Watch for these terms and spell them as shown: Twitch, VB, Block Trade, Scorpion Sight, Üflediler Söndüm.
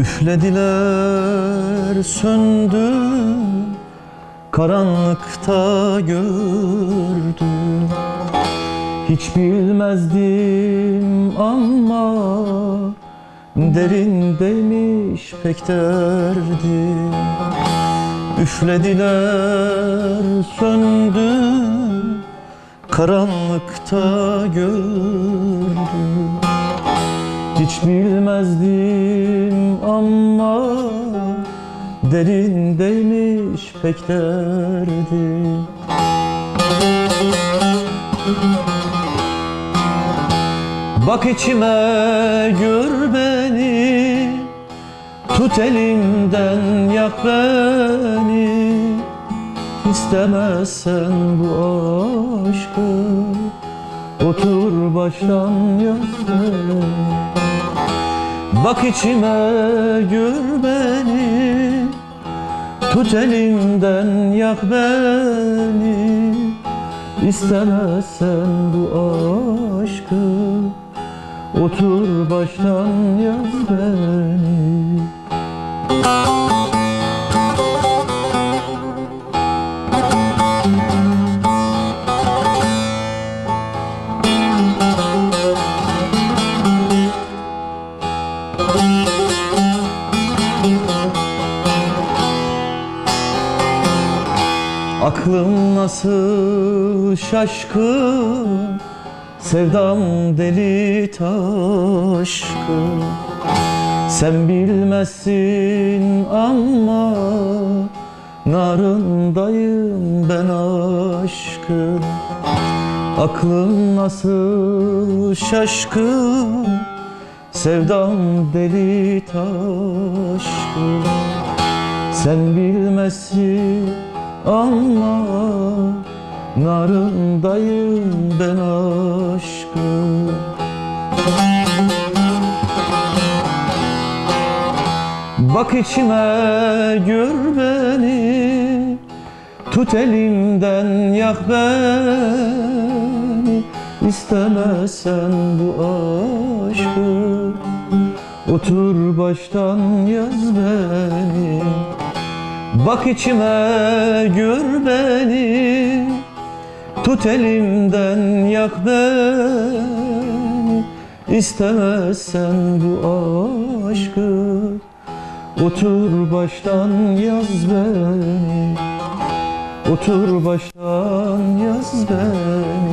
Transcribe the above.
Üflediler söndüm, karanlıkta gördüm. Hiç bilmezdim ama derindeymiş pek derdim. Üflediler söndüm, karanlıkta gördüm. Hiç bilmezdim ama derindeymiş pek derdim. Bak içime gör beni, tut elimden yak beni. İstemezsen bu aşkı, otur baştan yaz beni. Bak içime gör beni, tut elimden yak beni. İstemezsen bu aşkı, otur baştan yaz beni. Aklım nasıl şaşkın, sevdam deli taşkın. Sen bilmezsin ama narındayım ben aşkın. Aklım nasıl şaşkın, sevdam deli taşkın. Sen bilmezsin ama narındayım ben aşkım. Bak içime gör beni, tut elimden yak beni. İstemezsen bu aşkı, otur baştan yaz beni. Bak içime gör beni, tut elimden yak beni. İstemezsen bu aşkı, otur baştan yaz beni. Otur baştan yaz beni.